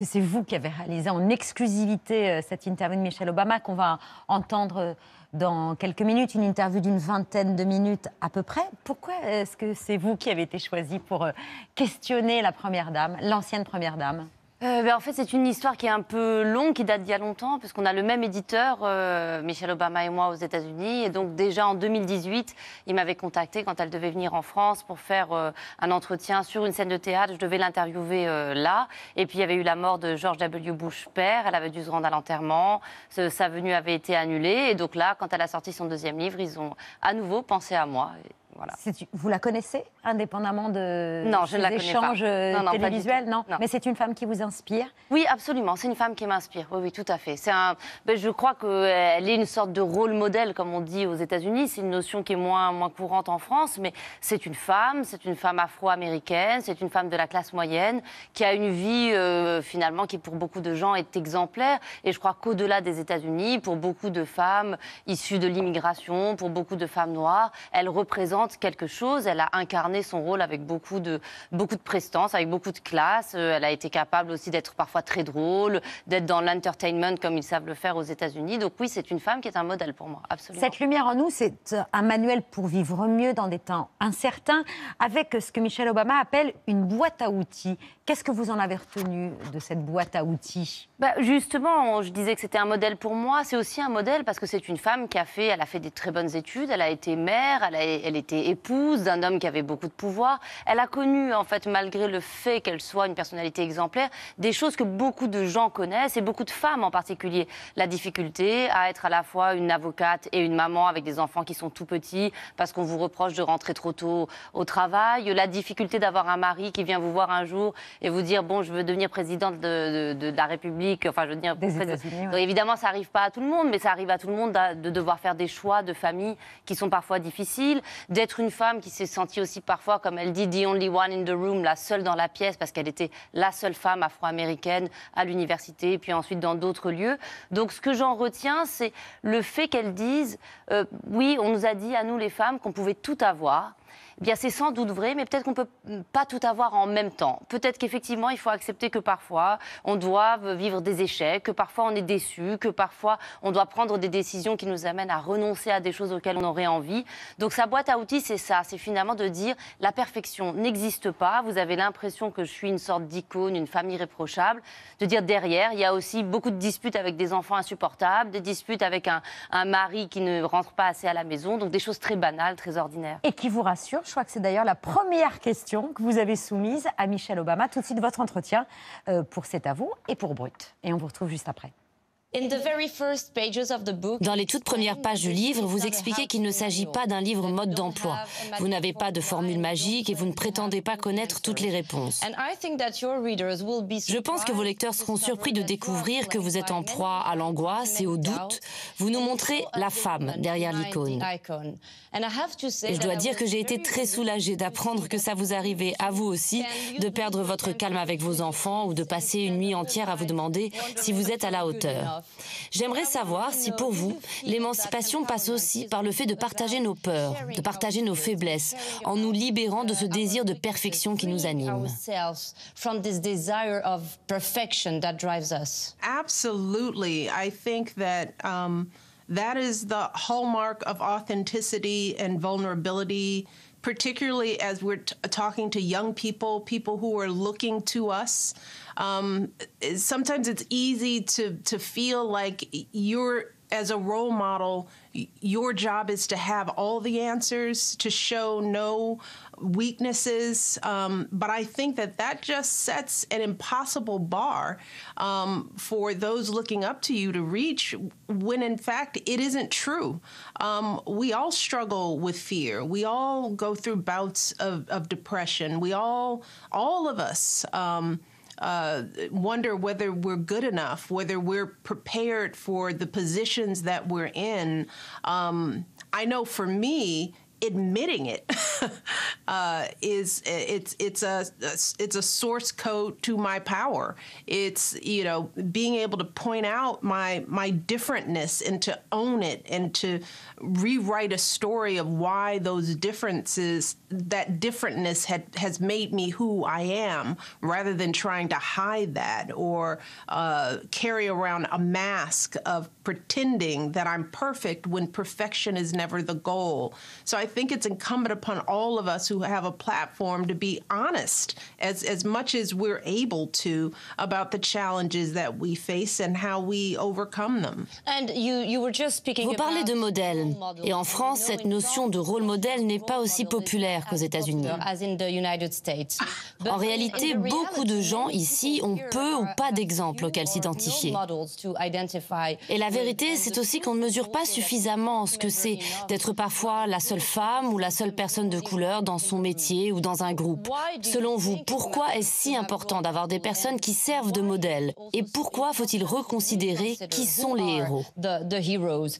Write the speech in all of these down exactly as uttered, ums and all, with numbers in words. C'est vous qui avez réalisé en exclusivité cette interview de Michelle Obama qu'on va entendre dans quelques minutes, une interview d'une vingtaine de minutes à peu près. Pourquoi est-ce que c'est vous qui avez été choisie pour questionner la Première Dame, l'ancienne Première Dame ? Euh, ben en fait, c'est une histoire qui est un peu longue, qui date d'il y a longtemps, parce qu'on a le même éditeur, euh, Michelle Obama et moi, aux États-Unis. Et donc, déjà en deux mille dix-huit, il m'avait contactée quand elle devait venir en France pour faire euh, un entretien sur une scène de théâtre. Je devais l'interviewer euh, là. Et puis, il y avait eu la mort de George W. Bush père. Elle avait dû se rendre à l'enterrement. Ce, sa venue avait été annulée. Et donc là, quand elle a sorti son deuxième livre, ils ont à nouveau pensé à moi. Voilà. Vous la connaissez, indépendamment de non, je ne la échanges non, non, télévisuels non. non, mais c'est une femme qui vous inspire? Oui, absolument. C'est une femme qui m'inspire. Oui, oui, tout à fait. C'est un... Je crois qu'elle est une sorte de rôle modèle, comme on dit aux États-Unis. C'est une notion qui est moins, moins courante en France, mais c'est une femme, c'est une femme afro-américaine, c'est une femme de la classe moyenne qui a une vie, euh, finalement, qui pour beaucoup de gens est exemplaire. Et je crois qu'au-delà des États-Unis, pour beaucoup de femmes issues de l'immigration, pour beaucoup de femmes noires, elle représente quelque chose, elle a incarné son rôle avec beaucoup de, beaucoup de prestance, avec beaucoup de classe, elle a été capable aussi d'être parfois très drôle, d'être dans l'entertainment comme ils savent le faire aux États-Unis. Donc oui, c'est une femme qui est un modèle pour moi, absolument. Cette lumière en nous, c'est un manuel pour vivre mieux dans des temps incertains, avec ce que Michelle Obama appelle une boîte à outils. Qu'est-ce que vous en avez retenu de cette boîte à outils? Bah, justement, je disais que c'était un modèle pour moi, c'est aussi un modèle parce que c'est une femme qui a fait, elle a fait des très bonnes études, elle a été mère, elle a, elle était épouse d'un homme qui avait beaucoup de pouvoir. Elle a connu, en fait, malgré le fait qu'elle soit une personnalité exemplaire, des choses que beaucoup de gens connaissent, et beaucoup de femmes en particulier. La difficulté à être à la fois une avocate et une maman avec des enfants qui sont tout petits parce qu'on vous reproche de rentrer trop tôt au travail. La difficulté d'avoir un mari qui vient vous voir un jour et vous dire « bon, je veux devenir présidente de, de, de la République ». Enfin, je veux dire... Des États-Unis, ouais. Donc, évidemment, ça n'arrive pas à tout le monde, mais ça arrive à tout le monde de devoir faire des choix de famille qui sont parfois difficiles, d'être une femme qui s'est sentie aussi parfois, comme elle dit, « the only one in the room », la seule dans la pièce, parce qu'elle était la seule femme afro-américaine à l'université, et puis ensuite dans d'autres lieux. Donc ce que j'en retiens, c'est le fait qu'elle dise euh, « oui, on nous a dit à nous les femmes qu'on pouvait tout avoir ». Eh bien, c'est sans doute vrai, mais peut-être qu'on ne peut pas tout avoir en même temps. Peut-être qu'effectivement, il faut accepter que parfois, on doit vivre des échecs, que parfois on est déçu, que parfois on doit prendre des décisions qui nous amènent à renoncer à des choses auxquelles on aurait envie. Donc sa boîte à outils, c'est ça, c'est finalement de dire la perfection n'existe pas, vous avez l'impression que je suis une sorte d'icône, une femme irréprochable, de dire derrière, il y a aussi beaucoup de disputes avec des enfants insupportables, des disputes avec un, un mari qui ne rentre pas assez à la maison, donc des choses très banales, très ordinaires. Et qui vous rassure. Je crois que c'est d'ailleurs la première question que vous avez soumise à Michelle Obama. Tout de suite, votre entretien pour C'est à vous et pour Brut. Et on vous retrouve juste après. Dans les toutes premières pages du livre, vous expliquez qu'il ne s'agit pas d'un livre mode d'emploi. Vous n'avez pas de formule magique et vous ne prétendez pas connaître toutes les réponses. Je pense que vos lecteurs seront surpris de découvrir que vous êtes en proie à l'angoisse et au doute. Vous nous montrez la femme derrière l'icône. Et je dois dire que j'ai été très soulagée d'apprendre que ça vous arrivait à vous aussi, de perdre votre calme avec vos enfants ou de passer une nuit entière à vous demander si vous êtes à la hauteur. J'aimerais savoir si, pour vous, l'émancipation passe aussi par le fait de partager nos peurs, de partager nos faiblesses, en nous libérant de ce désir de perfection qui nous anime. Absolutely, I think that um, that is the hallmark of authenticity and vulnerability, particularly as we're t talking to young people, people who are looking to us. Um, sometimes it's easy to, to feel like you're, as a role model, your job is to have all the answers, to show no weaknesses. Um, but I think that that just sets an impossible bar um, for those looking up to you to reach when, in fact, it isn't true. Um, we all struggle with fear. We all go through bouts of, of depression. We all, all of us, um, Uh, wonder whether we're good enough, whether we're prepared for the positions that we're in. Um, I know for me, admitting it uh, is it's it's a it's a source code to my power. It's, you know, being able to point out my my differentness and to own it and to rewrite a story of why those differences, that differentness had has made me who I am, rather than trying to hide that or uh, carry around a mask of pretending that I'm perfect when perfection is never the goal. So I I think it's incumbent upon all of us who have a platform to be honest as, as much as we're able to about the challenges that we face and how we overcome them. Vous parlez de modèle, et en France, cette notion de rôle modèle n'est pas aussi populaire qu'aux États-Unis. En réalité, beaucoup de gens ici ont peu ou pas d'exemples auxquels s'identifier. Et la vérité, c'est aussi qu'on ne mesure pas suffisamment ce que c'est d'être parfois la seule femme ou la seule personne de couleur dans son métier ou dans un groupe. Selon vous, pourquoi est-ce si important d'avoir des personnes qui servent de modèles? Et pourquoi faut-il reconsidérer qui sont les héros?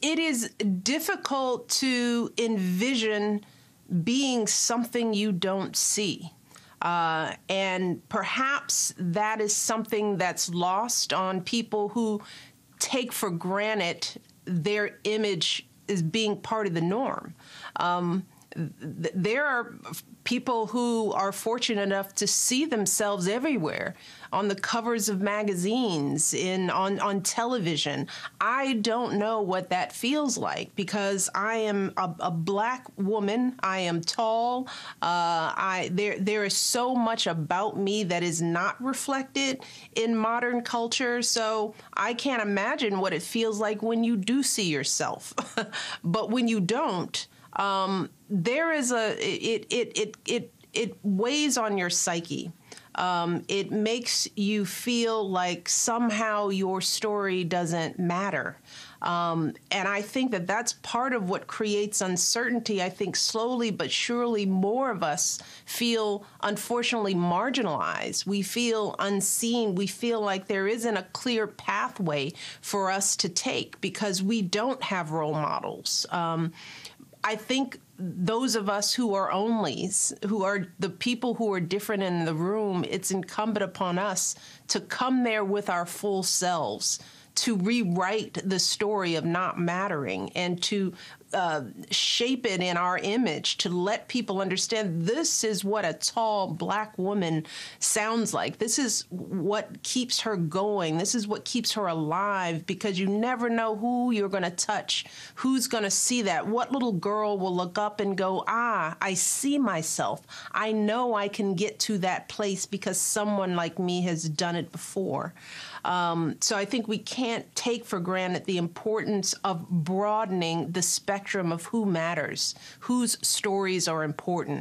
It is difficult to envision being something you don't see. Uh, and perhaps that is something that's lost on people who take for granted their image is being part of the norm. Um, th there are people who are fortunate enough to see themselves everywhere, on the covers of magazines, in on, on television. I don't know what that feels like, because I am a, a black woman. I am tall. Uh, I there there is so much about me that is not reflected in modern culture. So I can't imagine what it feels like when you do see yourself. But when you don't, um, there is a it it it it it weighs on your psyche. Um, it makes you feel like somehow your story doesn't matter. Um, and I think that that's part of what creates uncertainty. I think slowly but surely more of us feel, unfortunately, marginalized. We feel unseen. We feel like there isn't a clear pathway for us to take because we don't have role models. Um, I think those of us who are onlys, who are the people who are different in the room, it's incumbent upon us to come there with our full selves, to rewrite the story of not mattering and to uh, shape it in our image, to let people understand this is what a tall black woman sounds like. This is what keeps her going. This is what keeps her alive, because you never know who you're going to touch, who's going to see that, what little girl will look up and go, ah, I see myself. I know I can get to that place because someone like me has done it before. Um, so I think we can't take for granted the importance of broadening the spectrum of who matters, whose stories are important.